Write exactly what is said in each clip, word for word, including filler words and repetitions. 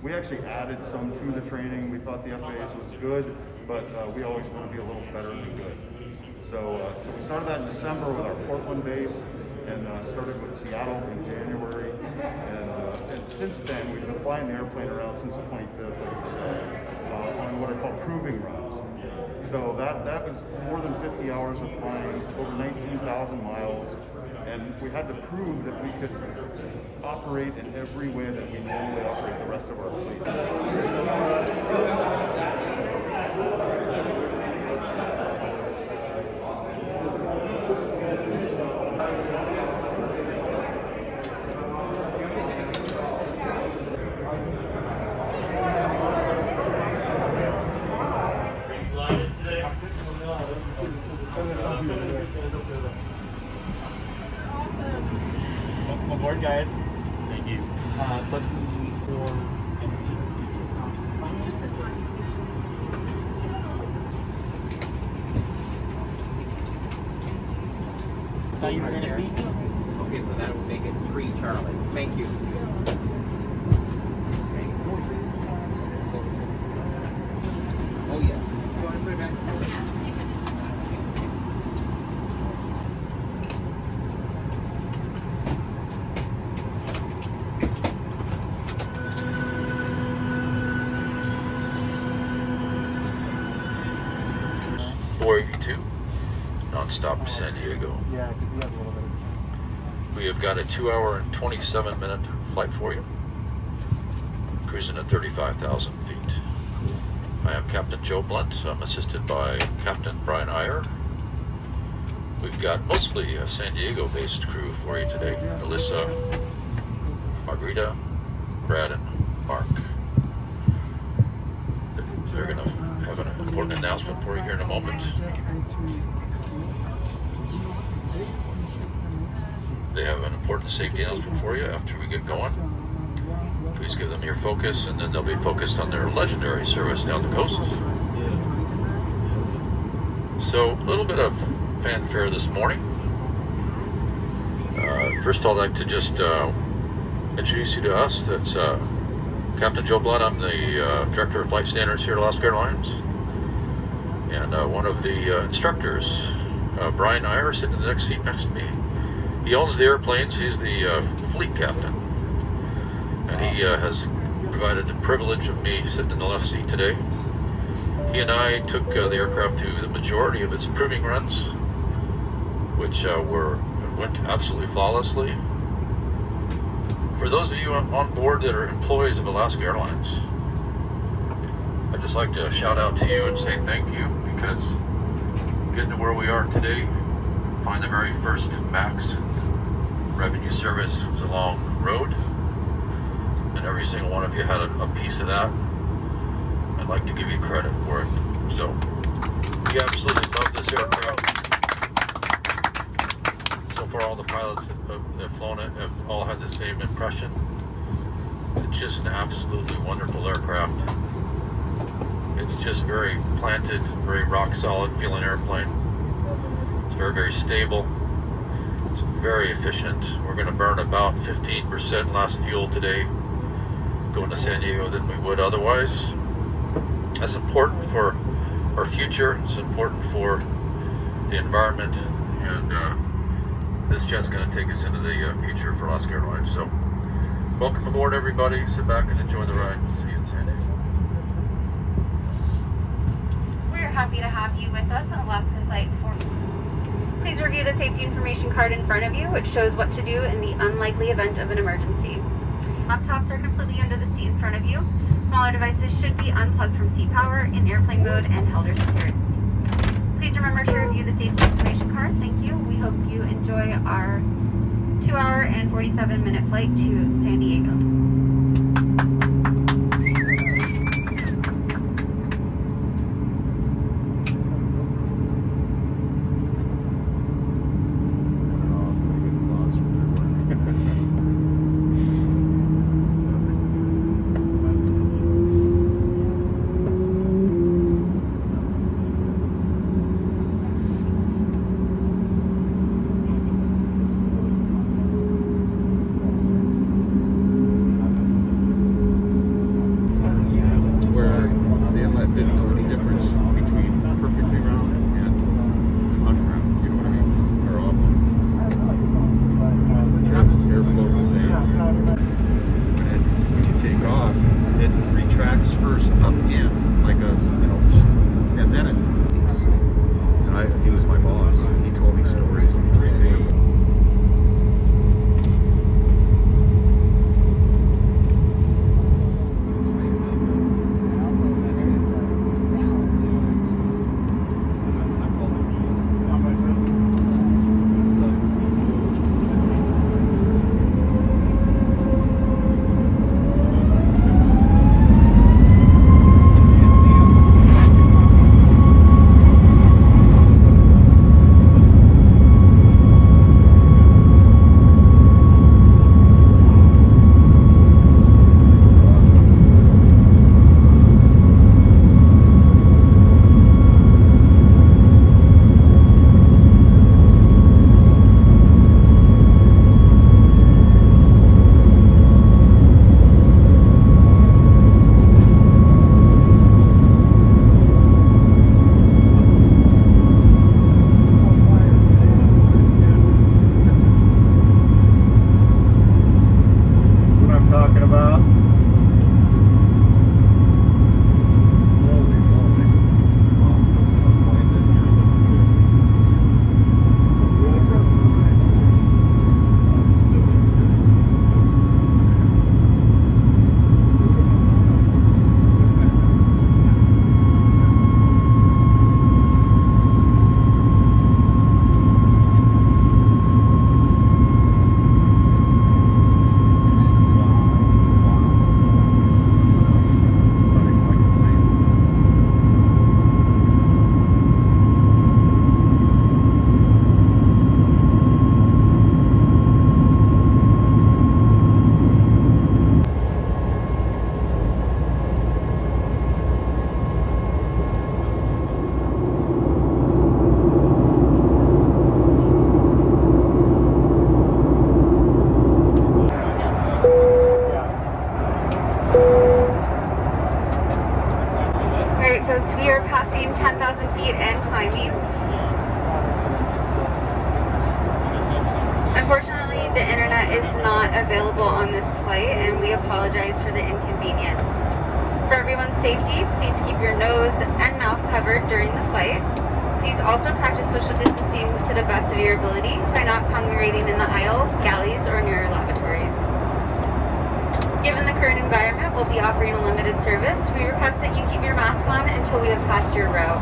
We actually added some to the training. We thought the F A S was good, but uh, we always want to be a little better than good. So, uh, so we started that in December with our Portland base, and uh, started with Seattle in January. And, uh, and since then, we've been flying the airplane around since the twenty-fifth or so, uh, on what are called proving runs. So that, that was more than fifty hours of flying, over nineteen thousand miles. And we had to prove that we could operate in every way that we normally operate the rest of our fleet. Awesome. Aboard, guys. Thank you. Uh, let's move for energy. Mine's just a certification. That's how you were going to be? Okay, so that will make it three, Charlie. Thank you. Oh, yes. You want to put it back? Yeah. Stop to San Diego. Yeah, it could be up a little bit. We have got a two hour and twenty-seven minute flight for you. Cruising at thirty-five thousand feet. I am Captain Joe Blunt. I'm assisted by Captain Brian Iyer. We've got mostly a San Diego based crew for you today. Melissa, Margarita, Brad, and Mark. They're going to have an important announcement for you here in a moment. They have an important safety announcement for you after we get going. Please give them your focus, and then they'll be focused on their legendary service down the coast. So, a little bit of fanfare this morning. Uh, first, I'd like to just uh, introduce you to us. That's uh, Captain Joe Blunt. I'm the uh, Director of Flight Standards here at Alaska Airlines, and uh, one of the uh, instructors, uh, Brian Iyer, sitting in the next seat next to me. He owns the airplanes. He's the uh, fleet captain. And he uh, has provided the privilege of me sitting in the left seat today. He and I took uh, the aircraft to the majority of its proving runs, which uh, were went absolutely flawlessly. For those of you on board that are employees of Alaska Airlines, I'd just like to shout out to you and say thank you, because getting to where we are today, find the very first MAX revenue service was a long road, and every single one of you had a, a piece of that. I'd like to give you credit for it. So we absolutely love this aircraft. So far all the pilots that have flown it have all had the same impression. It's just an absolutely wonderful aircraft. It's just very planted, very rock solid feeling airplane. It's very, very stable. It's very efficient. We're going to burn about fifteen percent less fuel today going to San Diego than we would otherwise. That's important for our future. It's important for the environment. And uh, this jet's going to take us into the uh, future for Alaska Airlines. So welcome aboard, everybody. Sit back and enjoy the ride. See you. Happy to have you with us on Alaska Flight four. Please review the safety information card in front of you, which shows what to do in the unlikely event of an emergency. Laptops are completely under the seat in front of you. Smaller devices should be unplugged from seat power, in airplane mode, and held or secured. Please remember to review the safety information card. Thank you. We hope you enjoy our two hour and forty-seven minute flight to San Diego. Unfortunately, the internet is not available on this flight, and we apologize for the inconvenience. For everyone's safety, please keep your nose and mouth covered during the flight. Please also practice social distancing to the best of your ability by not congregating in the aisles, galleys, or near lavatories. Given the current environment, we'll be offering a limited service. We request that you keep your mask on until we have passed your row.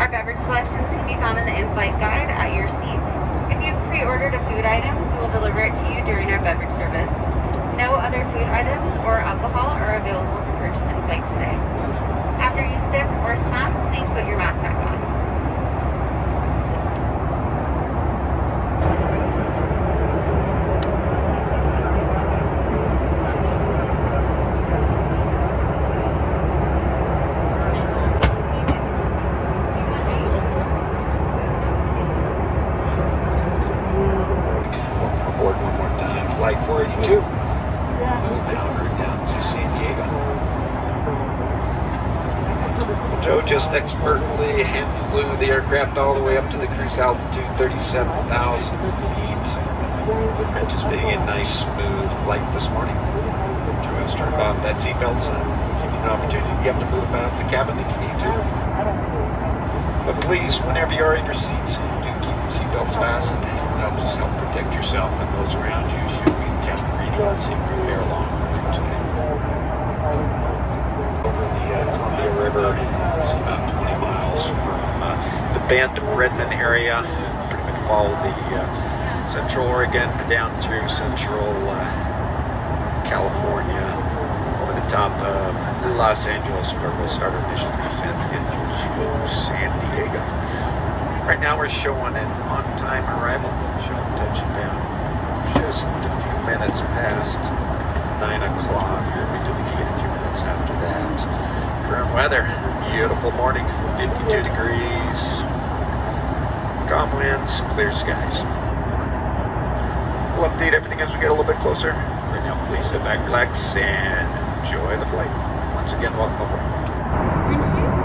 Our beverage selections can be found in the in-flight guide at your seat. If you've pre-ordered a food item, we will deliver it to you during our beverage service. No other food items or alcohol are available for purchase in flight today. After you sip or snap, please put your mask back on. Flight four eighty-two, yeah. Moving on route down to San Diego. Joe just expertly hand flew the aircraft all the way up to the cruise altitude, thirty-seven thousand feet. We're anticipating a nice smooth flight this morning. Joe has turned off that seatbelt sign, giving you an opportunity to get to move out of the cabin if you need to. But please, whenever you are in your seats, do keep your seatbelts fastened. That'll just help protect yourself and those around you should we encounter any unsavory air along the route today. Over the uh, Columbia River, it's about twenty miles from uh, the Bend-Redmond area. Pretty much follow the uh, Central Oregon down through Central uh, California, over the top of Los Angeles, where we'll start our initial descent into San Diego. Right now we're showing an on-time arrival, showing touching down just a few minutes past nine o'clock. We'll be doing it a few minutes after that. Current weather, beautiful morning, fifty-two degrees, calm winds, clear skies. We'll update everything as we get a little bit closer. Right now, please sit back, relax, and enjoy the flight. Once again, welcome aboard.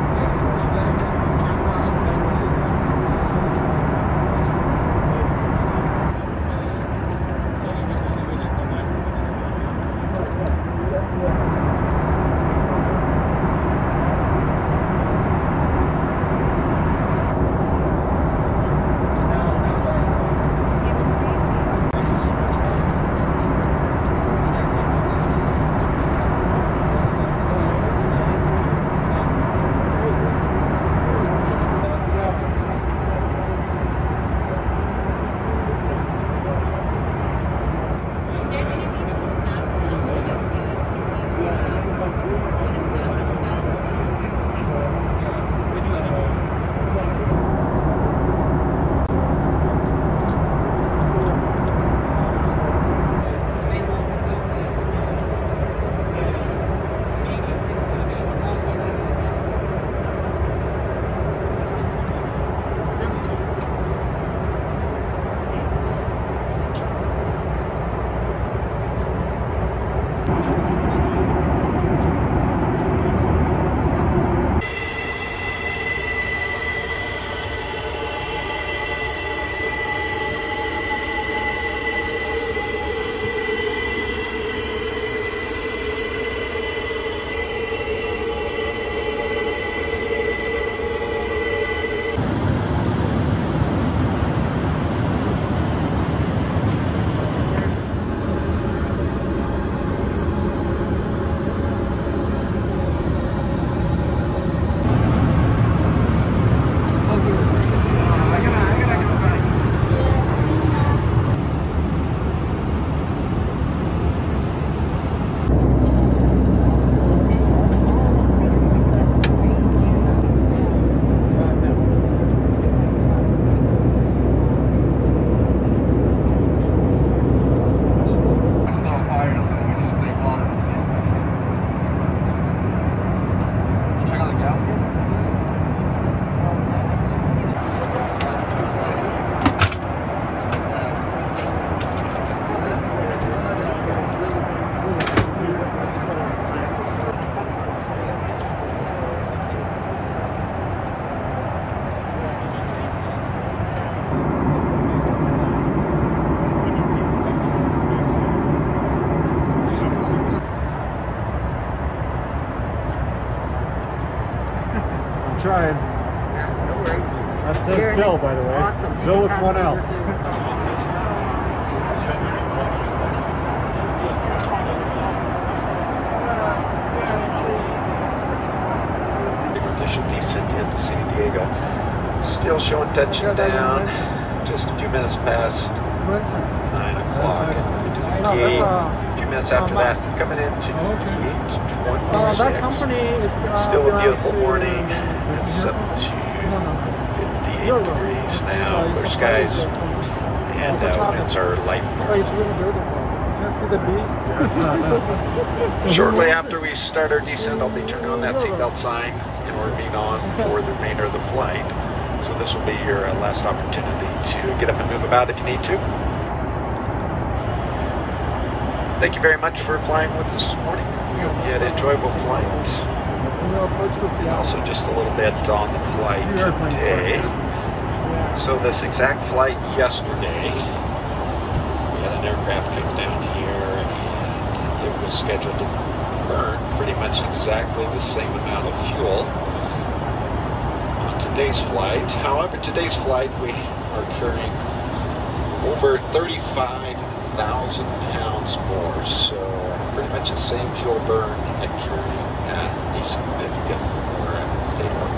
trying. No worries. That says You're Bill, by the way. Awesome. Bill with one L. Ignition descent into San Diego. Still showing touchdown. Just a few minutes past nine o'clock. A few minutes after that, coming into eight. Uh, that company is uh, still a beautiful morning. It's up to fifty-eight degrees now, clear skies, and uh, winds are light. Shortly after we start our descent, I'll be turning on that seatbelt sign and orbiting on for the remainder of the flight. So this will be your uh, last opportunity to get up and move about if you need to. Thank you very much for flying with us this morning. We hope you had an enjoyable flight. And also just a little bit on the flight today. So this exact flight yesterday, we had an aircraft come down here and it was scheduled to burn pretty much exactly the same amount of fuel on today's flight. However, today's flight we are carrying over thirty-five thousand pounds more, so pretty much the same fuel burn and carrying uh, a significant more payload.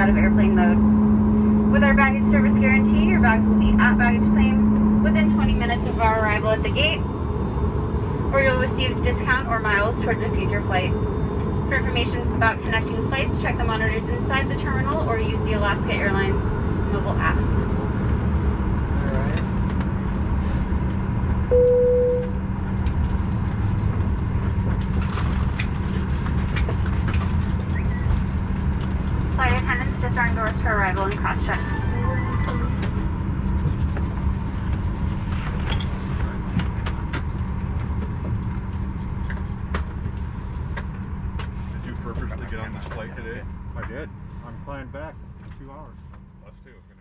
Out of airplane mode. With our baggage service guarantee, your bags will be out at the gate, or you'll receive discount or miles towards a future flight. For information about connecting flights, check the monitors inside the terminal or use the Alaska Airlines mobile app. All right. Flight attendants disarm doors for arrival and cross-check. Today? I did. I'm flying back in two hours. Us too.